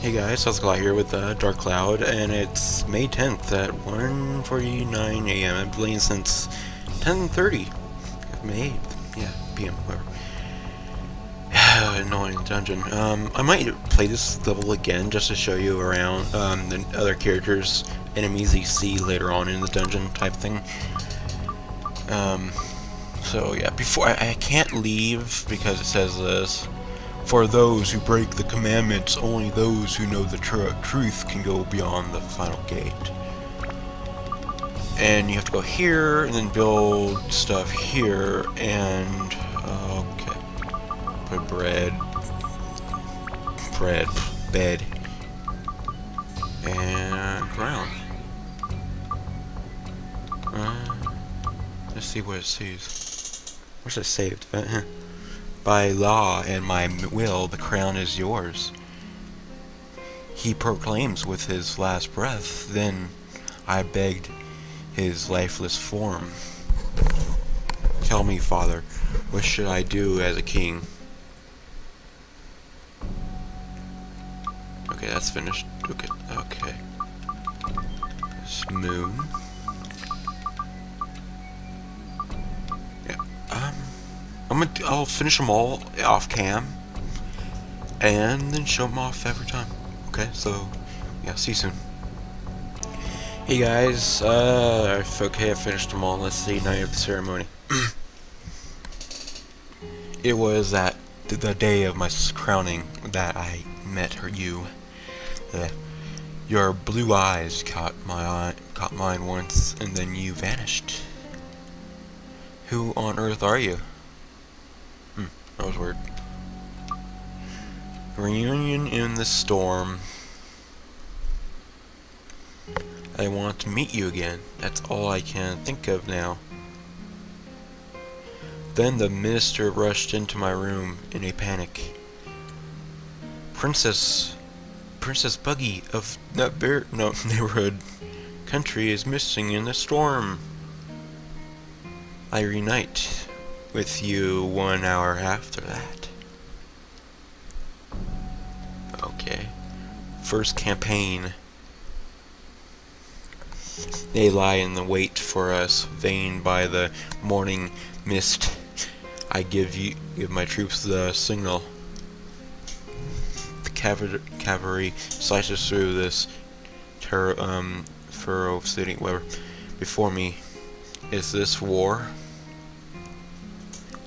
Hey guys, Tuskyli here with Dark Cloud, and it's May 10th at 1:49 a.m. I've been playing since 10:30 of May 8th, yeah, p.m. whatever. Annoying dungeon. I might play this level again just to show you around the other characters, enemies you see later on in the dungeon type thing. So yeah, before I can't leave because it says this. For those who break the commandments, only those who know the truth can go beyond the final gate. And you have to go here, and then build stuff here, and... okay. Put bed, and ground. Let's see what it sees. Where's it saved? By law and my will, the crown is yours. He proclaims with his last breath, then I begged his lifeless form. Tell me, Father, what should I do as a king? Okay, that's finished. Okay. This moon. I'll finish them all off cam and then show them off every time. Okay, so yeah, see you soon. Hey guys, okay, I finished them all. Let's see, night of the ceremony. It was at the day of my crowning that I met her. Your blue eyes caught mine once, and then you vanished. Who on earth are you? That was weird. Reunion in the storm. I want to meet you again. That's all I can think of now. Then the minister rushed into my room in a panic. Princess Buggy of neighborhood country is missing in the storm. I reunite with you 1 hour after that. Okay. First campaign. They lie in the wait for us, vain by the morning mist. I give my troops the signal. The cavalry slices through this furrow city, whatever, before me. Is this war?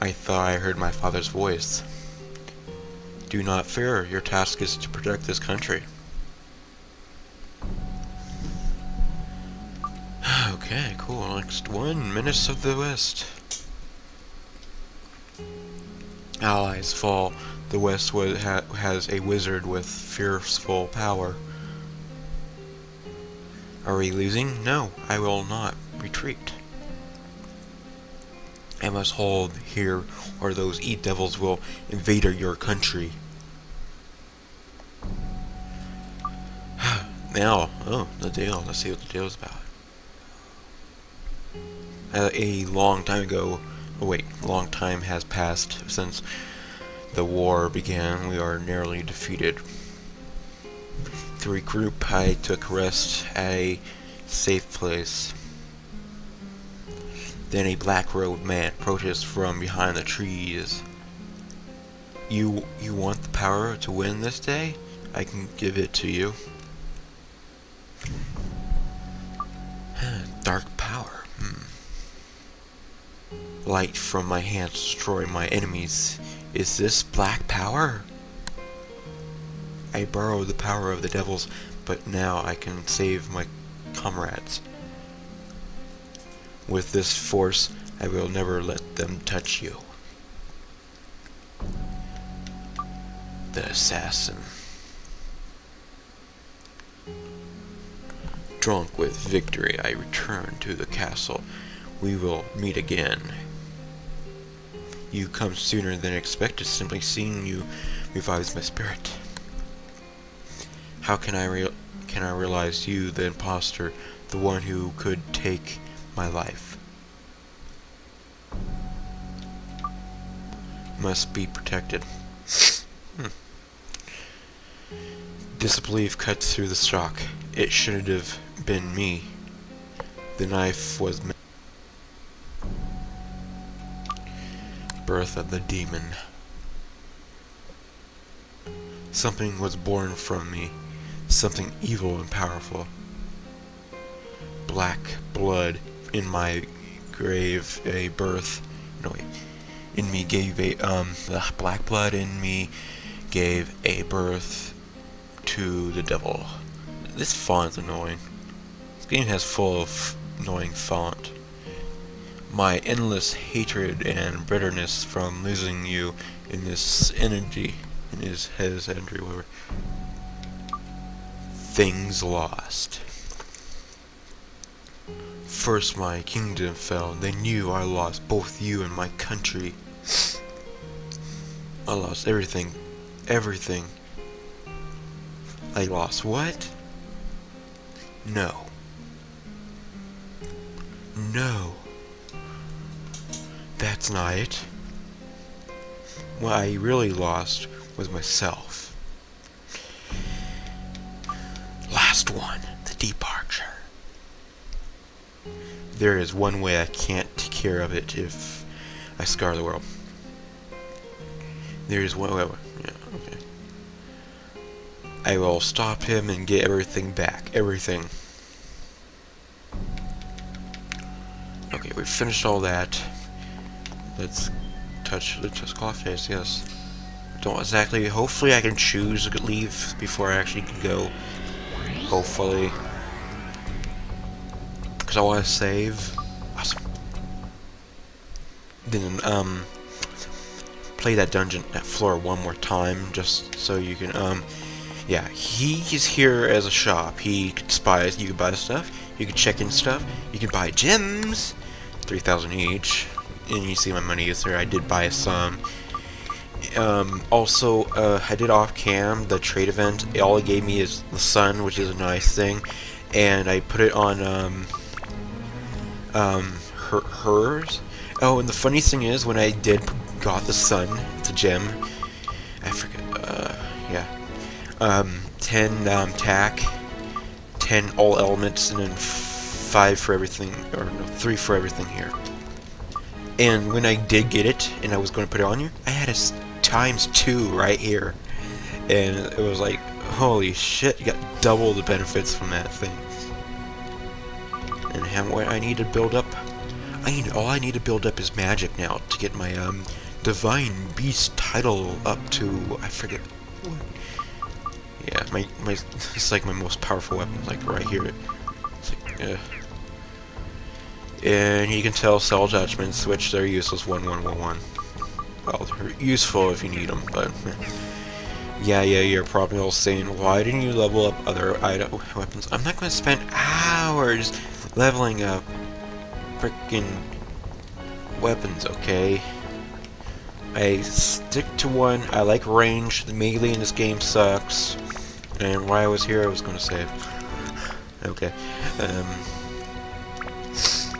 I thought I heard my father's voice. Do not fear, your task is to protect this country. Okay, cool. Next one, Menace of the West. Allies fall. The West has a wizard with fearful power. Are we losing? No, I will not retreat. I must hold here, or those e-devils will invade your country. Now, the deal. Let's see what the deal is about. Long time has passed since the war began. We are nearly defeated. To regroup, I took rest at a safe place. Then a black-robed man approaches from behind the trees. You want the power to win this day? I can give it to you. Dark power. Light from my hands destroy my enemies. Is this black power? I borrowed the power of the devils, but now I can save my comrades. With this force, I will never let them touch you. The assassin. Drunk with victory, I return to the castle. We will meet again. You come sooner than expected. Simply seeing you revives my spirit. How can I realize you, the imposter, the one who could take my life? Must be protected. Disbelief cuts through the shock. It shouldn't have been me. The knife was meant. Birth of the demon. Something was born from me. Something evil and powerful. Black blood in my grave, a birth. No, wait. In me gave a the black blood in me gave a birth to the devil. This font is annoying. This game has full of annoying font. My endless hatred and bitterness from losing you in this energy in his entry whatever. Things lost. First my kingdom fell, then you. I lost both you and my country. I lost everything. Everything. I lost what? No. No. That's not it. What I really lost was myself. Last one. The departure. There is one way I can't take care of it if I scar the world. There is one way. Yeah, okay. I will stop him and get everything back. Everything. Okay, we've finished all that. Let's touch the Tuskyli, yes. Don't exactly. Hopefully, I can choose to leave before I actually can go. Hopefully. Because I want to save. Awesome. Then play that dungeon, that floor one more time, just so you can yeah, he is here as a shop. He could spy. You can buy stuff. You can check in stuff. You can buy gems, 3,000 each. And you see my money is there. I did buy some. Also, I did off cam the trade event. All it gave me is the sun, which is a nice thing, and I put it on hers. Oh, and the funny thing is, when I did got the sun, it's a gem. I forget. Yeah. 10 tack, 10 all elements, and then 5 for everything, or no, 3 for everything here. And when I did get it, and I was going to put it on you, I had a ×2 right here, and it was like, holy shit! You got double the benefits from that thing. And how what I need to build up, all I need to build up is magic now to get my divine beast title up to I forget. Yeah, my it's like my most powerful weapon, like right here. It's like, And you can tell sell judgments, which they're useless. 1, 1, 1, 1. Well, they're useful if you need them, but yeah, you're probably all saying, why didn't you level up other weapons? I'm not going to spend hours leveling up freaking weapons, okay? I stick to one. I like range. The melee in this game sucks. And while I was here, I was going to save. Okay. Yes,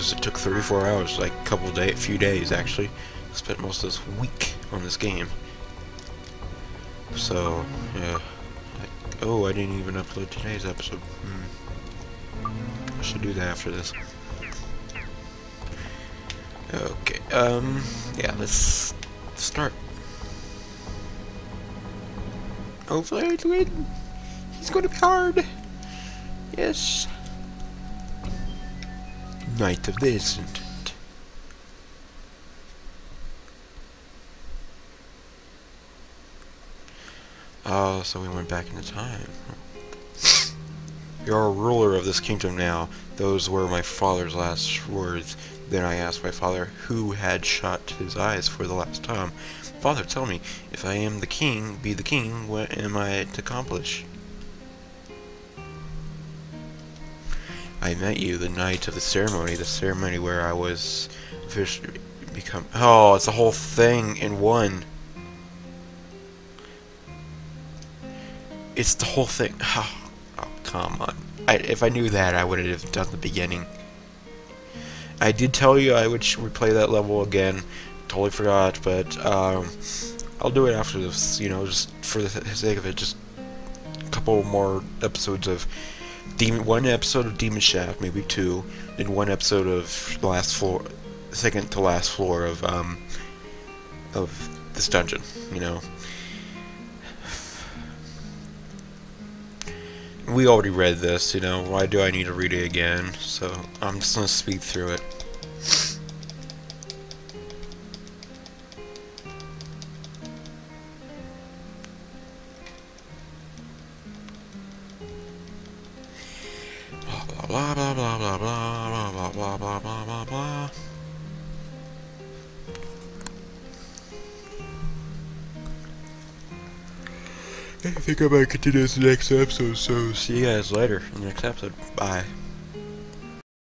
it took 34 hours, like a few days actually. I spent most of this week on this game. So, yeah. Oh, I didn't even upload today's episode. I should do that after this. Okay, yeah, let's start. Hopefully I win. He's going to be hard. Yes. Night of the Incident. Oh, so we went back into time. You are a ruler of this kingdom now. Those were my father's last words. Then I asked my father who had shut his eyes for the last time. Father, tell me, if I am the king, be the king, what am I to accomplish? I met you the night of the ceremony where I was officially become. Oh, it's the whole thing in one. It's the whole thing. Oh, come on. If I knew that, I would have done the beginning. I did tell you I would replay that level again. Totally forgot, but I'll do it after this. You know, just for the sake of it, just couple more episodes of Demon, one episode of Demon Shaft, maybe two, then one episode of second to last floor of this dungeon, you know. We already read this, you know, why do I need to read it again? So I'm just gonna speed through it. Blah blah blah blah blah blah blah blah blah blah blah. I think I might continue this next episode, so see you guys later in the next episode. Bye.